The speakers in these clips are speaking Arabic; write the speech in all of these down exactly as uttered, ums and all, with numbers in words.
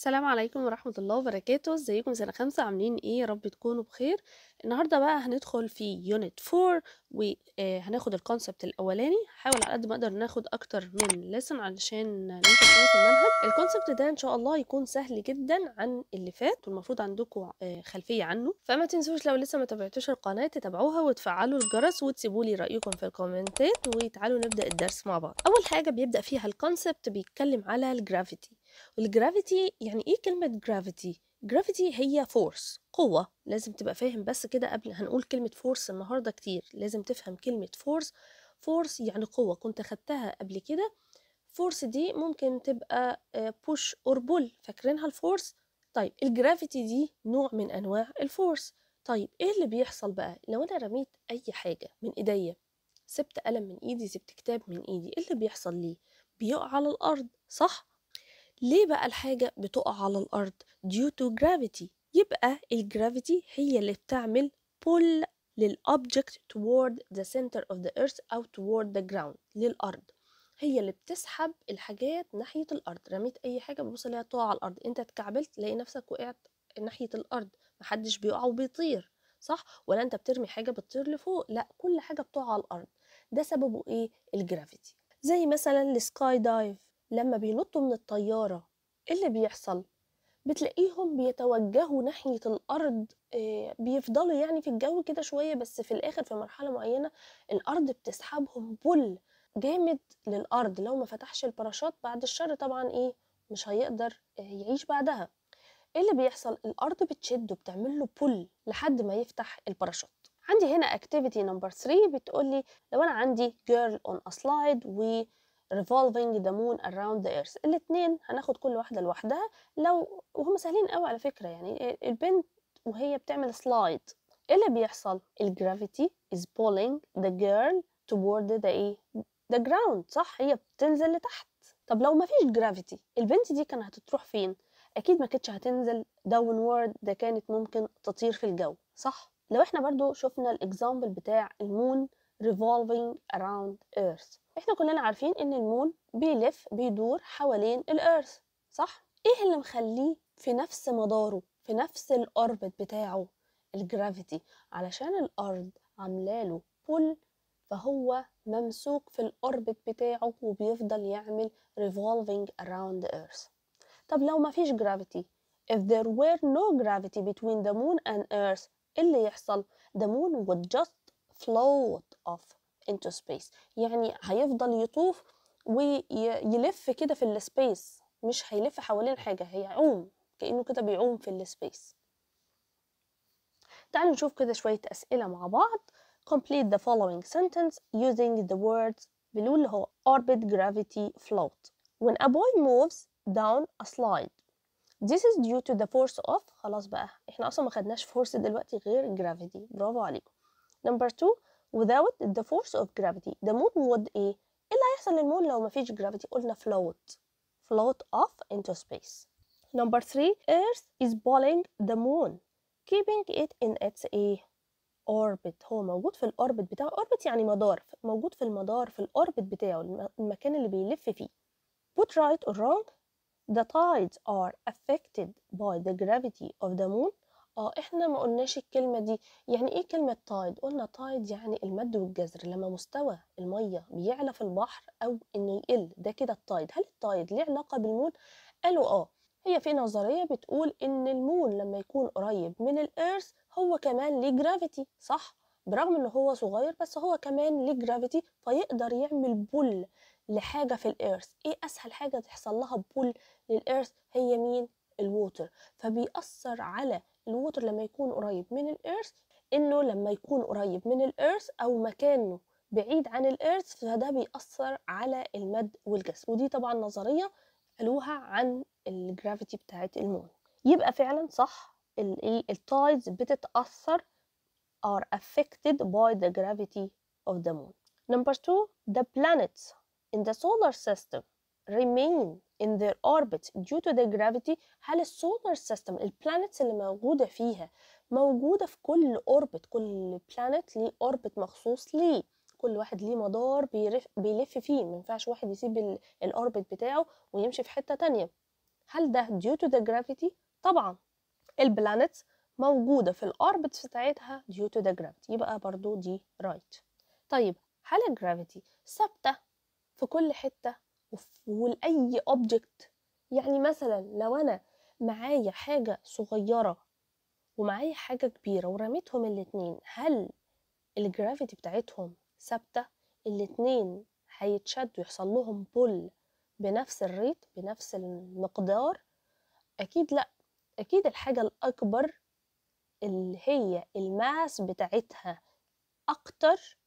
السلام عليكم ورحمة الله وبركاته. ازيكم سنة خمسة، عاملين ايه؟ يا رب تكونوا بخير. النهاردة بقى هندخل في يونت فور وهناخد الكونسبت الاولاني. هحاول على قد ما اقدر ناخد اكتر من لسن علشان ننتج في المنهج. الكونسبت ده ان شاء الله يكون سهل جدا عن اللي فات، والمفروض عندكم خلفية عنه، فما تنسوش لو لسه ما تابعتوش القناة تتابعوها وتفعلوا الجرس وتسيبوا لي رأيكم في الكومنتات، وتعالوا نبدأ الدرس مع بعض. اول حاجة بيبدأ فيها الكونسبت بيتكلم على الجرافيتي. والجرافيتي يعني ايه كلمة جرافيتي؟ جرافيتي هي فورس، قوة. لازم تبقى فاهم بس كده قبل هنقول كلمة فورس النهاردة كتير، لازم تفهم كلمة فورس. فورس يعني قوة، كنت خدتها قبل كده. فورس دي ممكن تبقى بوش اور بول، فاكرينها الفورس؟ طيب الجرافيتي دي نوع من انواع الفورس. طيب ايه اللي بيحصل بقى لو انا رميت اي حاجة من ايديا؟ سبت قلم من ايدي، سبت كتاب من ايدي، ايه اللي بيحصل ليه؟ بيقع على الارض، صح؟ ليه بقى الحاجة بتقع على الأرض؟ due to gravity. يبقى الجرافيتي هي اللي بتعمل pull للobject toward the center of the earth أو toward the ground، للأرض. هي اللي بتسحب الحاجات ناحية الأرض. رميت أي حاجة ببص لها تقع على الأرض، أنت اتكعبلت تلاقي نفسك وقعت ناحية الأرض. محدش بيقع وبيطير، صح؟ ولا أنت بترمي حاجة بتطير لفوق، لأ، كل حاجة بتقع على الأرض. ده سببه إيه؟ الجرافيتي. زي مثلا السكاي دايف، لما بينطوا من الطيارة إيه اللي بيحصل؟ بتلاقيهم بيتوجهوا ناحية الأرض، بيفضلوا يعني في الجو كده شوية، بس في الآخر في مرحلة معينة الأرض بتسحبهم بول جامد للأرض. لو ما فتحش الباراشوت بعد الشر طبعا إيه مش هيقدر يعيش بعدها. إيه اللي بيحصل؟ الأرض بتشده، بتعمله بول لحد ما يفتح الباراشوت. عندي هنا activity number three بتقولي لو أنا عندي girl on a slide و revolving the moon around the earth. الاثنين هناخد كل واحدة لوحدها، لو وهم سهلين قوي على فكرة. يعني البنت وهي بتعمل سلايد ايه اللي بيحصل؟ الجرافيتي is pulling the girl toward the the ground، صح؟ هي بتنزل لتحت. طب لو ما فيش جرافيتي البنت دي كانت هتروح فين؟ اكيد ما كانتش هتنزل downward، ده كانت ممكن تطير في الجو، صح؟ لو احنا برضو شفنا الاكزامبل بتاع المون revolving around earth، احنا كلنا عارفين ان المون بيلف بيدور حوالين الارث، صح؟ ايه اللي مخليه في نفس مداره، في نفس الاوربت بتاعه؟ الجرافيتي. علشان الارض عاملاله بول، فهو ممسوك في الاوربت بتاعه وبيفضل يعمل revolving around the earth. طب لو ما فيش جرافيتي، if there were no gravity between the moon and earth، ايه اللي يحصل؟ the moon would just float off into space. يعني هيفضل يطوف ويلف كده في السبيس، مش هيلف حوالين حاجة، هيعوم كأنه كده بيعوم في السبيس. تعالوا نشوف كده شوية أسئلة مع بعض. complete the following sentence using the words below اللي هو orbit, gravity, float. when a boy moves down a slide this is due to the force of. خلاص بقى احنا أصلا ما خدناش force دلوقتي غير gravity. برافو عليكم. number two without the force of gravity the moon would ايه؟ ايه اللي هيحصل للمون لو مفيش جرافيتي؟ قلنا float float off into space. number three earth is pulling the moon keeping it in its ايه؟ orbit. هو موجود في الاوربت بتاعه. orbit يعني مدار، موجود في المدار، في الاوربت بتاعه، المكان اللي بيلف فيه. put right or wrong the tides are affected by the gravity of the moon. اه احنا ما قلناش الكلمه دي. يعني ايه كلمه تايد؟ قلنا تايد يعني المد والجزر، لما مستوى الميه بيعلى في البحر او انه يقل، ده كده التايد. هل التايد ليه علاقه بالمون؟ قالوا اه، هي في نظريه بتقول ان المون لما يكون قريب من الارث هو كمان ليه جرافيتي، صح؟ برغم ان هو صغير بس هو كمان ليه جرافيتي، فيقدر يعمل بول لحاجه في الارث. ايه اسهل حاجه تحصل لها بول للارث؟ هي مين؟ الووتر. فبيأثر على الووتر لما يكون قريب من الارث، انه لما يكون قريب من الارث او مكانه بعيد عن الارث فده بيأثر على المد والجسر. ودي طبعا نظريه قالوها عن الجرافيتي بتاعه المون. يبقى فعلا صح، الايه التايدز بتتأثر are affected by the gravity of the moon. number two the planets in the solar system remain in their orbit due to the gravity. هل السولار سيستم البلانتس اللي موجودة فيها موجودة في كل اوربت؟ كل بلانت ليه اوربت مخصوص ليه، كل واحد ليه مدار بيلف فيه، ما ينفعش واحد يسيب الاوربت بتاعه ويمشي في حتة تانية. هل ده due to the gravity؟ طبعا البلانت موجودة في الأوربت بتاعتها due to the gravity، يبقى برضو دي right. طيب هل الجرافيتي ثابتة في كل حتة ولأي أوبجكت؟ يعني مثلا لو أنا معايا حاجة صغيرة ومعايا حاجة كبيرة ورميتهم الاتنين، هل الجرافيتي بتاعتهم ثابتة؟ الاتنين هيتشدوا يحصل لهم بول بنفس الريت بنفس المقدار؟ أكيد لأ، أكيد الحاجة الأكبر اللي هي الماس بتاعتها أكتر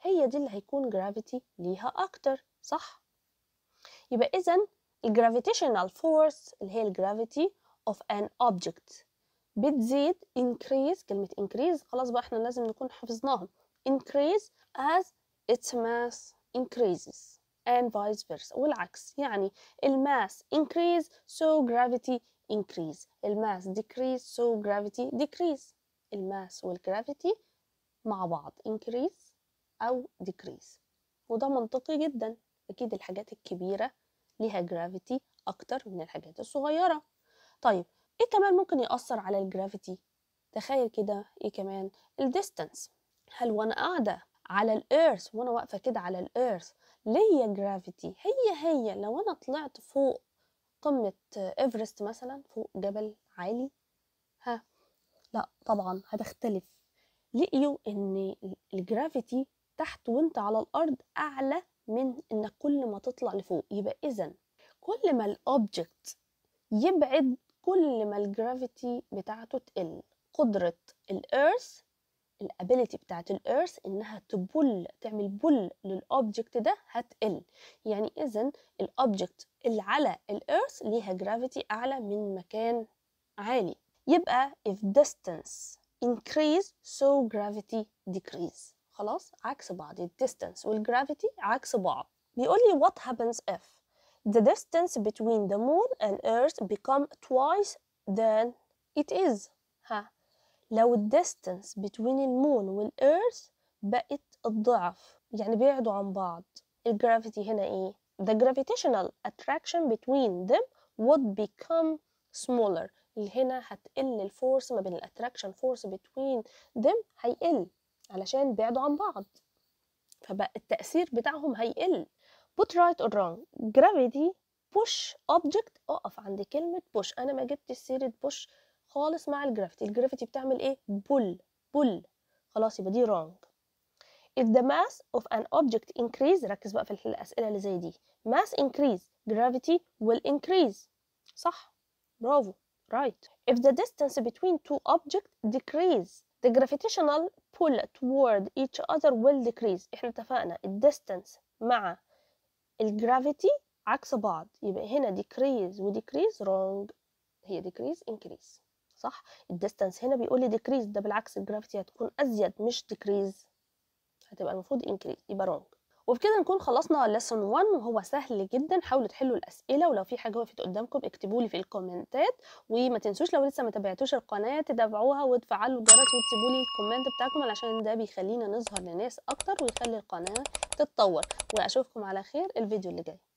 هي دي اللي هيكون جرافيتي ليها أكتر، صح؟ يبقى إذن الجرافيتيشنال فورس اللي هي الجرافيتي اوف ان اوبجكت بتزيد increase، كلمة increase خلاص بقى احنا لازم نكون حفظناهم، increase as its mass increases and vice versa، والعكس يعني الماس increase so gravity increase، الماس decrease so gravity decrease، الماس والجرافيتي مع بعض increase أو decrease، وده منطقي جدا. أكيد الحاجات الكبيرة ليها جرافيتي أكتر من الحاجات الصغيرة. طيب إيه كمان ممكن يأثر على الجرافيتي؟ تخيل كده إيه كمان؟ الديستانس. هل وأنا قاعدة على الإيرث وأنا واقفة كده على الإيرث ليا جرافيتي هي هي لو أنا طلعت فوق قمة إيفرست مثلا، فوق جبل عالي؟ ها لا طبعا هتختلف. لقيوا إن الجرافيتي تحت وانت على الارض اعلى من انك كل ما تطلع لفوق، يبقى اذا كل ما الاوبجكت يبعد كل ما الجرافيتي بتاعته تقل. قدره الارث الابيليتي بتاعت الارث انها تبل تعمل بل للاوبجكت ده هتقل، يعني اذا الاوبجكت اللي على الارث ليها جرافيتي اعلى من مكان عالي. يبقى if distance increase so gravity decrease، خلاص عكس بعض. الديستانس والجرافيتي عكس بعض. بيقول لي what happens if the distance between the moon and earth become twice than it is. ها لو الديستانس between المون والارث بقت الضعف، يعني بيعدوا عن بعض، الجرافيتي هنا ايه؟ the gravitational attraction between them would become smaller، اللي هنا هتقل الفورس ما بين الاتراكشن فورس between them هيقل علشان بعدوا عن بعض، فبقى التأثير بتاعهم هيقل. put right or wrong gravity push object. اقف عند كلمة push، أنا ما جبت سيرة push خالص مع الجرافيتي. الجرافيتي بتعمل إيه؟ pull pull، خلاص يبقى دي wrong. if the mass of an object increase، ركز بقى في الأسئلة اللي زي دي، mass increase gravity will increase، صح برافو right. if the distance between two objects decrease the gravitational pull toward each other will decrease. احنا اتفقنا الديستانس مع الجرافيتي عكس بعض، يبقى هنا decrease و decrease wrong، هي decrease increase، صح. الديستانس هنا بيقول لي decrease، ده بالعكس الجرافيتي هتكون ازيد مش decrease، هتبقى المفروض increase، يبقى wrong. وبكده نكون خلصنا lesson one وهو سهل جدا. حاولوا تحلوا الاسئله، ولو في حاجه وقفت قدامكم اكتبوا لي في الكومنتات، وما تنسوش لو لسه ما تابعتوش القناه تتابعوها وتفعلوا الجرس وتسيبوا لي الكومنت بتاعكم علشان ده بيخلينا نظهر لناس اكتر ويخلي القناه تتطور. واشوفكم على خير الفيديو اللي جاي.